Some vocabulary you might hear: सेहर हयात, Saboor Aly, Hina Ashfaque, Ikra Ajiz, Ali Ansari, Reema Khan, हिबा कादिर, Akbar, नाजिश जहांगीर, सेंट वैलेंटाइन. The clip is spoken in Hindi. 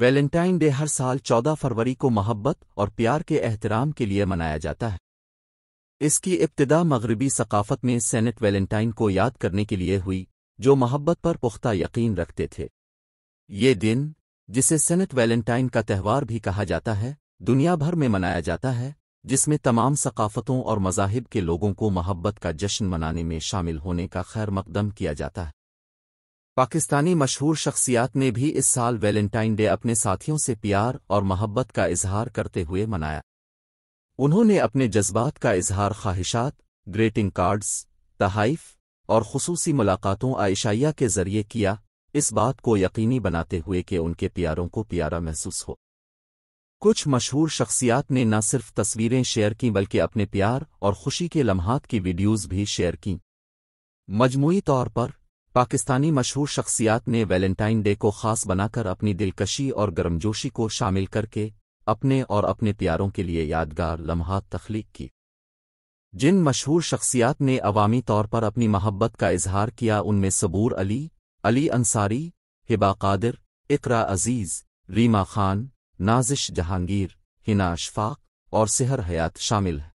वैलेंटाइन डे हर साल 14 फरवरी को मोहब्बत और प्यार के एहतराम के लिए मनाया जाता है। इसकी इब्तिदा मगरबी सकाफत में सेंट वैलेंटाइन को याद करने के लिए हुई, जो मोहब्बत पर पुख्ता यकीन रखते थे। ये दिन, जिसे सेंट वैलेंटाइन का त्यौहार भी कहा जाता है, दुनिया भर में मनाया जाता है, जिसमें तमाम सकाफतों और मज़ाहिब के लोगों को मोहब्बत का जश्न मनाने में शामिल होने का खैर मकदम किया जाता है। पाकिस्तानी मशहूर शख्सियात ने भी इस साल वैलेंटाइन डे अपने साथियों से प्यार और मोहब्बत का इजहार करते हुए मनाया। उन्होंने अपने जज्बात का इजहार ख्वाहिशात, ग्रीटिंग कार्ड्स, तहाइफ और खुसूसी मुलाकातों आइशाइया के जरिए किया, इस बात को यकीनी बनाते हुए कि उनके प्यारों को प्यारा महसूस हो। कुछ मशहूर शख्सियात ने न सिर्फ तस्वीरें शेयर कीं बल्कि अपने प्यार और खुशी के लम्हात की वीडियोज़ भी शेयर कीं। मजमूई तौर पर पाकिस्तानी मशहूर शख्सियात ने वैलेंटाइन डे को ख़ास बनाकर अपनी दिलकशी और गर्मजोशी को शामिल करके अपने और अपने प्यारों के लिए यादगार लम्हात तख्लीक की। जिन मशहूर शख्सियात ने अवामी तौर पर अपनी मोहब्बत का इजहार किया, उनमें सबूर अली, अली अंसारी, हिबा कादिर, इकरा अजीज़, रीमा खान, नाजिश जहांगीर, हिना अशफाक और सेहर हयात शामिल हैं।